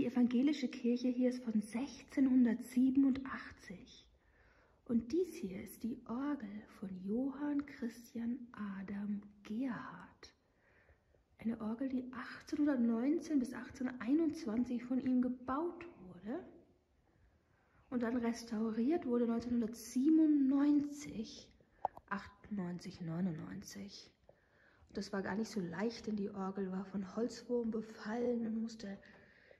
Die evangelische Kirche hier ist von 1687. Und dies hier ist die Orgel von Johann Christian Adam Gerhard. Eine Orgel, die 1819 bis 1821 von ihm gebaut wurde und dann restauriert wurde 1997, 98, 99. Und das war gar nicht so leicht, denn die Orgel war von Holzwurm befallen und musste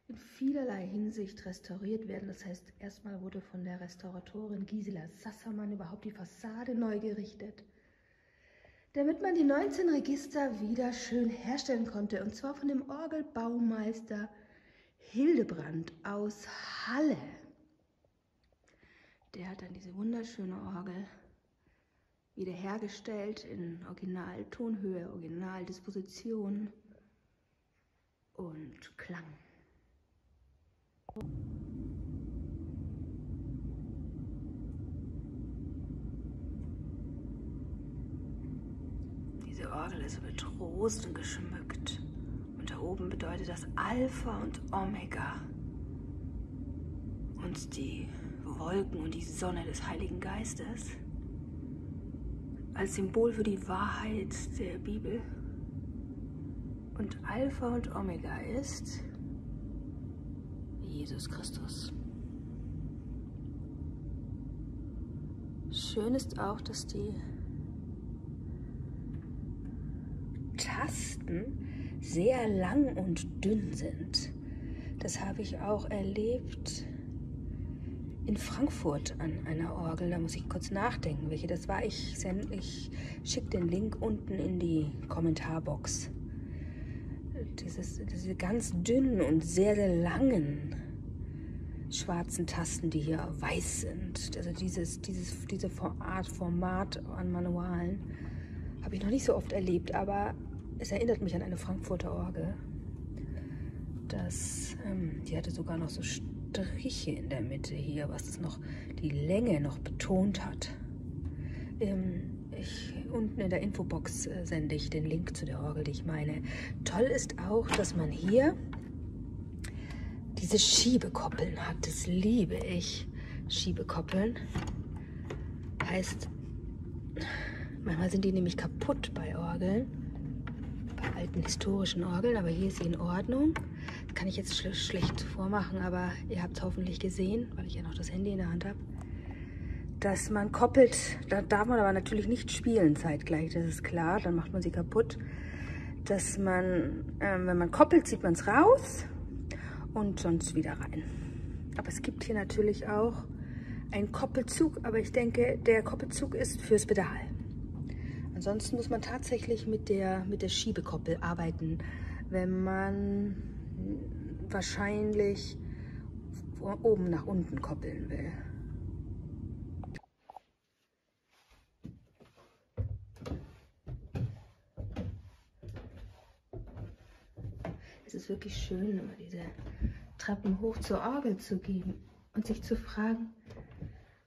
in vielerlei Hinsicht restauriert werden. Das heißt, erstmal wurde von der Restauratorin Gisela Sassermann überhaupt die Fassade neu gerichtet, damit man die 19 Register wieder schön herstellen konnte. Und zwar von dem Orgelbaumeister Hildebrandt aus Halle. Der hat dann diese wunderschöne Orgel wiederhergestellt in Originaltonhöhe, Originaldisposition und Klang. Diese Orgel ist mit Rosen geschmückt und da oben bedeutet das Alpha und Omega und die Wolken und die Sonne des Heiligen Geistes als Symbol für die Wahrheit der Bibel. Und Alpha und Omega ist Jesus Christus. Schön ist auch, dass die Tasten sehr lang und dünn sind. Das habe ich auch erlebt in Frankfurt an einer Orgel. Da muss ich kurz nachdenken, welche das war. Ich schicke den Link unten in die Kommentarbox. Diese ganz dünnen und sehr, sehr langen schwarzen Tasten, die hier weiß sind. Also diese Format an Manualen habe ich noch nicht so oft erlebt, aber es erinnert mich an eine Frankfurter Orgel. Die hatte sogar noch so Striche in der Mitte hier, was es noch die Länge noch betont hat. Unten in der Infobox sende ich den Link zu der Orgel, die ich meine. Toll ist auch, dass man hier diese Schiebekoppeln hat. Das liebe ich. Schiebekoppeln heißt, manchmal sind die nämlich kaputt bei Orgeln, bei alten historischen Orgeln, aber hier ist sie in Ordnung. Das kann ich jetzt schlecht vormachen, aber ihr habt es hoffentlich gesehen, weil ich ja noch das Handy in der Hand habe, dass man koppelt. Da darf man aber natürlich nicht spielen zeitgleich, das ist klar, dann macht man sie kaputt. Dass man, wenn man koppelt, zieht man es raus und sonst wieder rein. Aber es gibt hier natürlich auch einen Koppelzug, aber ich denke, der Koppelzug ist fürs Pedal. Ansonsten muss man tatsächlich mit der Schiebekoppel arbeiten, wenn man wahrscheinlich von oben nach unten koppeln will. Es ist wirklich schön, immer diese Treppen hoch zur Orgel zu gehen und sich zu fragen,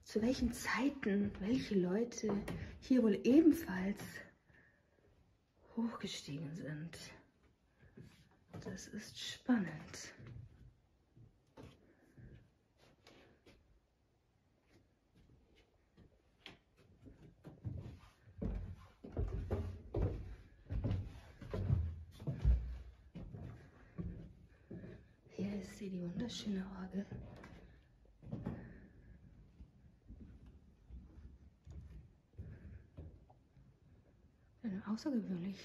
zu welchen Zeiten welche Leute hier wohl ebenfalls hochgestiegen sind. Das ist spannend. Seht die wunderschöne Orgel. Ein außergewöhnlich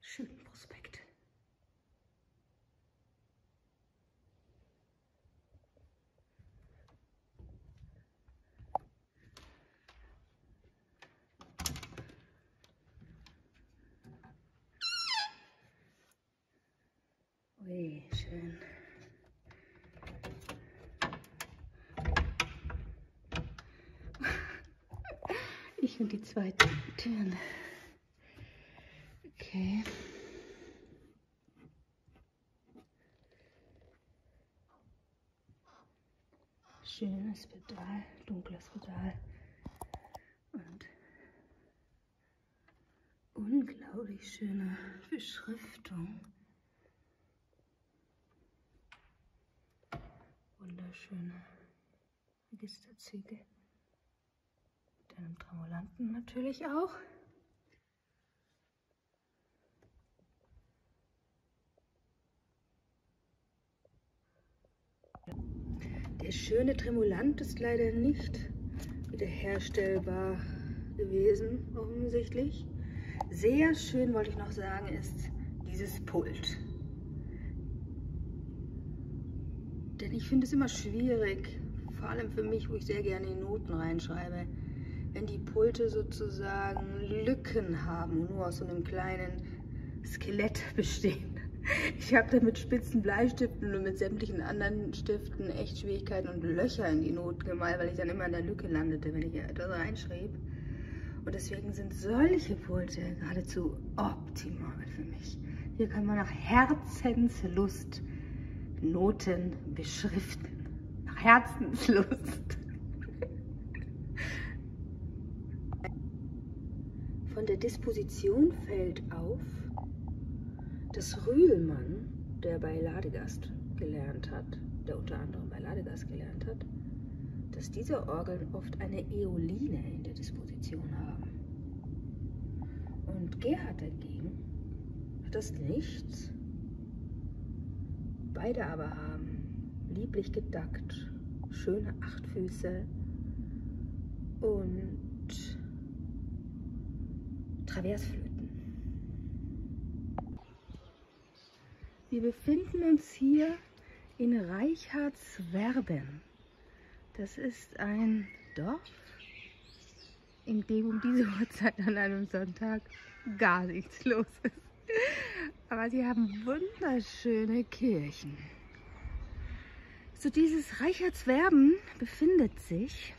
schönen Prospekt. Schön. Ich und die zweiten Türen. Okay. Schönes Pedal, dunkles Pedal. Und unglaublich schöne Beschriftung. schöne Registerzüge. Mit einem Tremolanten natürlich auch. Der schöne Tremolant ist leider nicht wiederherstellbar gewesen, offensichtlich. Sehr schön, wollte ich noch sagen, ist dieses Pult. Denn ich finde es immer schwierig, vor allem für mich, wo ich sehr gerne die Noten reinschreibe, wenn die Pulte sozusagen Lücken haben und nur aus so einem kleinen Skelett bestehen. Ich habe da mit spitzen Bleistiften und mit sämtlichen anderen Stiften echt Schwierigkeiten und Löcher in die Noten gemalt, weil ich dann immer in der Lücke landete, wenn ich etwas reinschrieb. Und deswegen sind solche Pulte geradezu optimal für mich. Hier kann man nach Herzenslust Noten beschriften. Nach Herzenslust. Von der Disposition fällt auf, dass Rühlmann, der bei Ladegast gelernt hat, dass diese Orgeln oft eine Äoline in der Disposition haben. Und Gerhard dagegen hat das nicht. Beide aber haben lieblich gedackt, schöne Achtfüße und Traversflöten. Wir befinden uns hier in Reichardtswerben. Das ist ein Dorf, in dem um diese Uhrzeit an einem Sonntag gar nichts los ist. Aber sie haben wunderschöne Kirchen. So, dieses Reichardtswerben befindet sich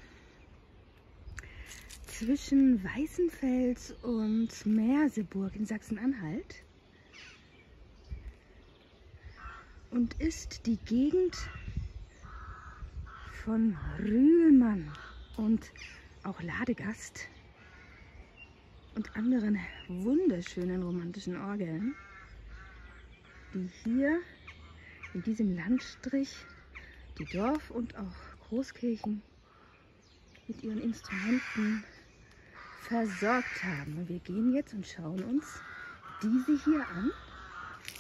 zwischen Weißenfels und Merseburg in Sachsen-Anhalt. Und ist die Gegend von Rühlmann und auch Ladegast und anderen wunderschönen romantischen Orgeln, die hier in diesem Landstrich die Dorf- und auch Großkirchen mit ihren Instrumenten versorgt haben. Und wir gehen jetzt und schauen uns diese hier an.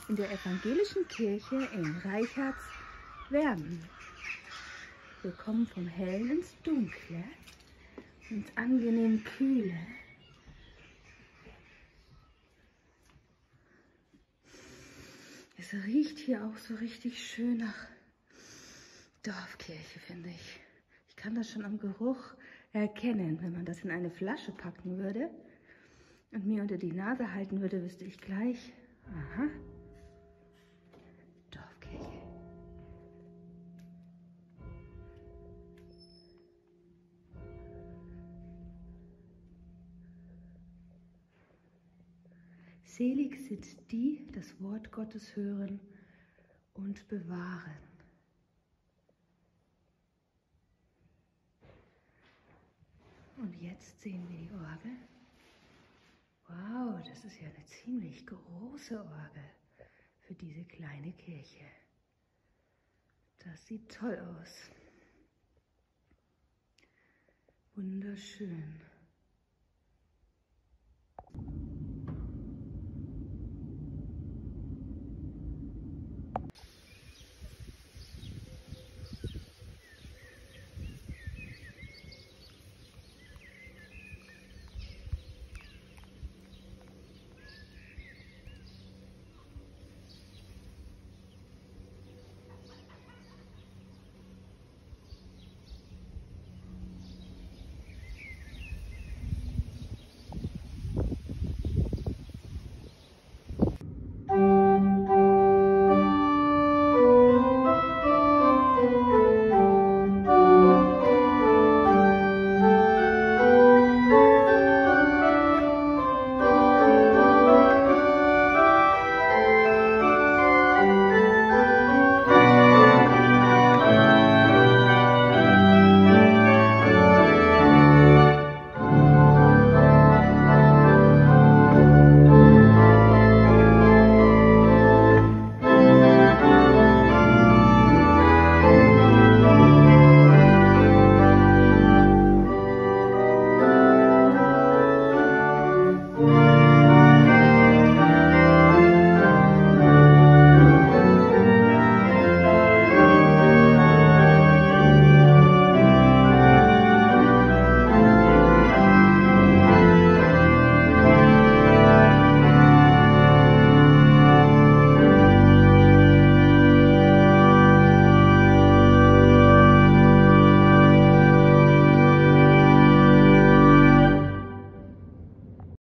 In der evangelischen Kirche in Reichardtswerben. Wir kommen vom Hellen ins Dunkle, ins angenehm Kühle. Es riecht hier auch so richtig schön nach Dorfkirche, finde ich. Ich kann das schon am Geruch erkennen. Wenn man das in eine Flasche packen würde und mir unter die Nase halten würde, wüsste ich gleich, aha. Dorfkirche. Selig sind die, das Wort Gottes hören und bewahren. Und jetzt sehen wir die Orgel. Wow, das ist ja eine ziemlich große Orgel für diese kleine Kirche. Das sieht toll aus. Wunderschön.